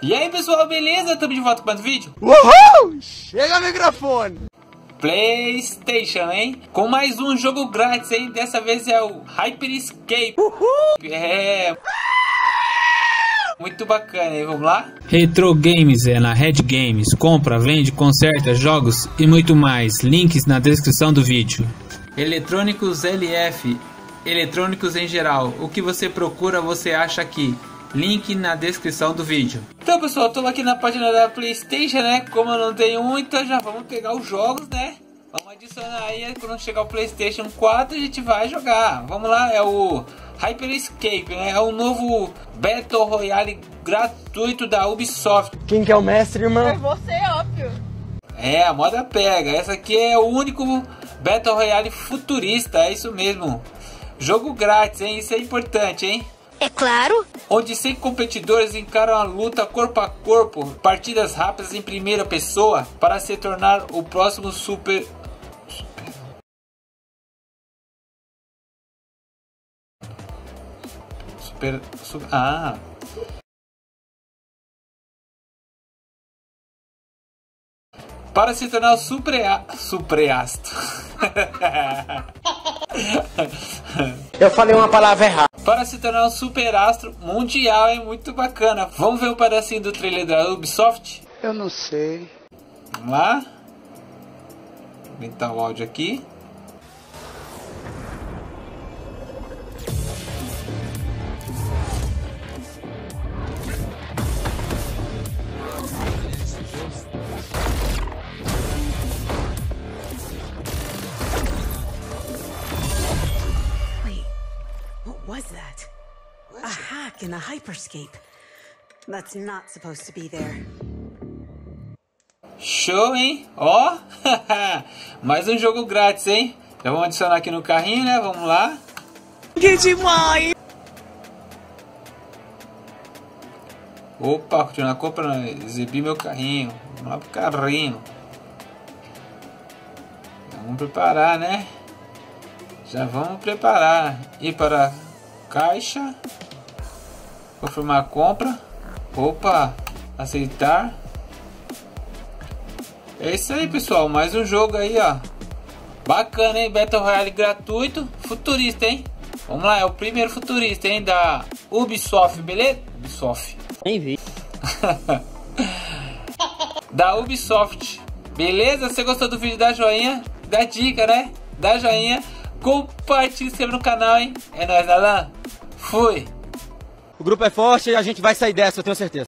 E aí pessoal, beleza? Tamo de volta com mais um vídeo? Uhul! Chega o microfone! PlayStation, hein? Com mais um jogo grátis, hein? Dessa vez é o Hyper Scape. Uhul! É... muito bacana, hein? Vamos lá? Retro Games é na Red Games. Compra, vende, conserta, jogos e muito mais. Links na descrição do vídeo. Eletrônicos LF. Eletrônicos em geral. O que você procura, você acha aqui. Link na descrição do vídeo. Então pessoal, tô aqui na página da PlayStation, né? Como eu não tenho um, então já vamos pegar os jogos, né? Vamos adicionar aí, quando chegar o PlayStation 4 a gente vai jogar. Vamos lá, é o Hyper Scape, né? É o novo Battle Royale gratuito da Ubisoft. Quem que é o mestre, irmão? É você, óbvio. É, a moda pega. Essa aqui é o único Battle Royale futurista, é isso mesmo. Jogo grátis, hein? Isso é importante, hein? É claro. Onde 100 competidores encaram a luta corpo a corpo, partidas rápidas em primeira pessoa, para se tornar o próximo Supreasta. Eu falei uma palavra errada. Para se tornar um super astro mundial, é muito bacana. Vamos ver um pedacinho do trailer da Ubisoft? Eu não sei. Vamos lá. Aumentar o áudio aqui. In a Hyper Scape. That's not supposed to be there. Show, hein? Ó, mais um jogo grátis, hein? Já vamos adicionar aqui no carrinho, né? Vamos lá. Que demais! Opa, continuar a compra, exibir meu carrinho. Vamos lá pro carrinho. Vamos preparar, né? Já vamos preparar. Ir para a caixa. Confirmar a compra. Opa, aceitar. É isso aí, pessoal. Mais um jogo aí, ó. Bacana, hein? Battle Royale gratuito. Futurista, hein? Vamos lá, é o primeiro futurista, hein? Da Ubisoft, beleza? Ubisoft. Nem vi. Da Ubisoft. Beleza? Você gostou do vídeo? Dá joinha. Dá dica, né? Dá joinha. Compartilha, se inscreva no canal, hein? É nóis, Alan. Fui. O grupo é forte e a gente vai sair dessa, eu tenho certeza.